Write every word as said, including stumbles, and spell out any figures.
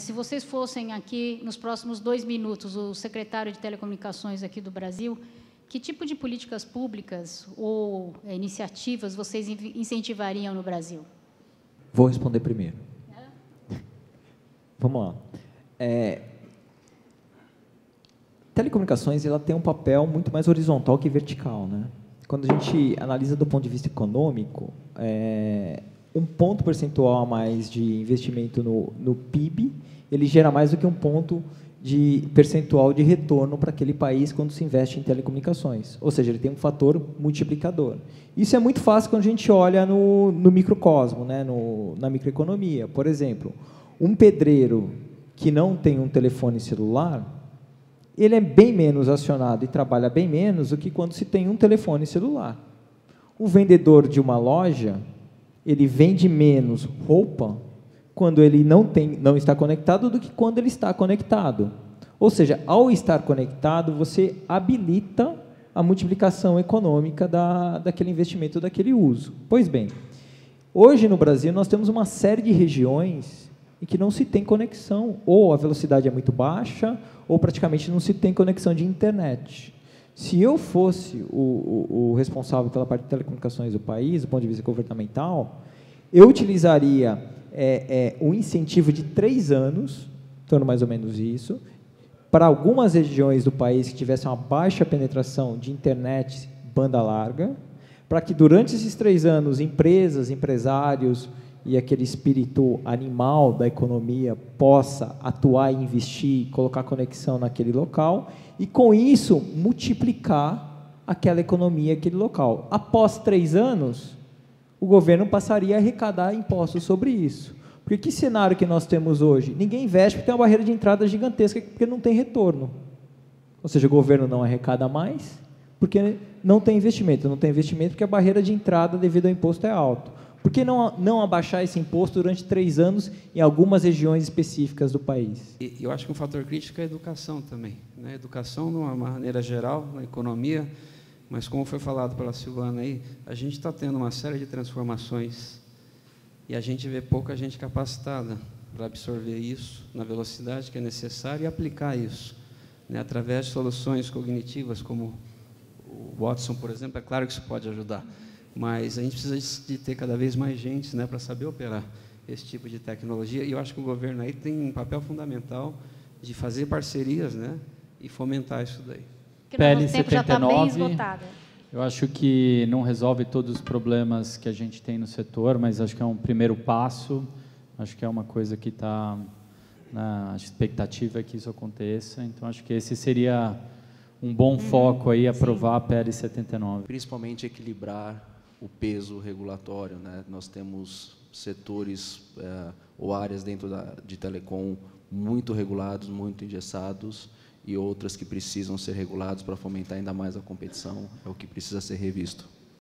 se vocês fossem aqui nos próximos dois minutos, o secretário de Telecomunicações aqui do Brasil, que tipo de políticas públicas ou é, iniciativas vocês incentivariam no Brasil? Vou responder primeiro. É? Vamos lá. É, telecomunicações ela tem um papel muito mais horizontal que vertical, né? Quando a gente analisa do ponto de vista econômico, é, um ponto percentual a mais de investimento no, no P I B, ele gera mais do que um ponto de percentual de retorno para aquele país quando se investe em telecomunicações. Ou seja, ele tem um fator multiplicador. Isso é muito fácil quando a gente olha no, no microcosmo, né? no, na microeconomia. Por exemplo, um pedreiro que não tem um telefone celular, ele é bem menos acionado e trabalha bem menos do que quando se tem um telefone celular. O vendedor de uma loja, ele vende menos roupa quando ele não tem, não está conectado do que quando ele está conectado. Ou seja, ao estar conectado, você habilita a multiplicação econômica da, daquele investimento, daquele uso. Pois bem, hoje no Brasil nós temos uma série de regiões em que não se tem conexão, ou a velocidade é muito baixa, ou praticamente não se tem conexão de internet. Se eu fosse o, o, o responsável pela parte de telecomunicações do país, do ponto de vista governamental, eu utilizaria é, é, um incentivo de três anos, em torno mais ou menos isso, para algumas regiões do país que tivessem uma baixa penetração de internet banda larga, para que durante esses três anos, empresas, empresários e aquele espírito animal da economia possa atuar, investir, colocar conexão naquele local e, com isso, multiplicar aquela economia, aquele local. Após três anos, o governo passaria a arrecadar impostos sobre isso. Porque que cenário que nós temos hoje? Ninguém investe porque tem uma barreira de entrada gigantesca porque não tem retorno. Ou seja, o governo não arrecada mais porque não tem investimento. Não tem investimento porque a barreira de entrada devido ao imposto é alta. Por que não, não abaixar esse imposto durante três anos em algumas regiões específicas do país? Eu acho que um fator crítico é a educação também. Né? Educação, de uma maneira geral, na economia, mas, como foi falado pela Silvana aí, a gente está tendo uma série de transformações e a gente vê pouca gente capacitada para absorver isso na velocidade que é necessária e aplicar isso, né? Através de soluções cognitivas, como o Watson, por exemplo. É claro que isso pode ajudar, mas a gente precisa de ter cada vez mais gente, né, para saber operar esse tipo de tecnologia. E eu acho que o governo aí tem um papel fundamental de fazer parcerias, né, e fomentar isso daí. P L setenta e nove, tá, eu acho que não resolve todos os problemas que a gente tem no setor, mas acho que é um primeiro passo, acho que é uma coisa que está na expectativa que isso aconteça. Então, acho que esse seria um bom foco aí, aprovar a P L setenta e nove. Principalmente equilibrar o peso regulatório, né? Nós temos setores é, ou áreas dentro da, de telecom muito regulados, muito engessados, e outras que precisam ser reguladas para fomentar ainda mais a competição. É o que precisa ser revisto.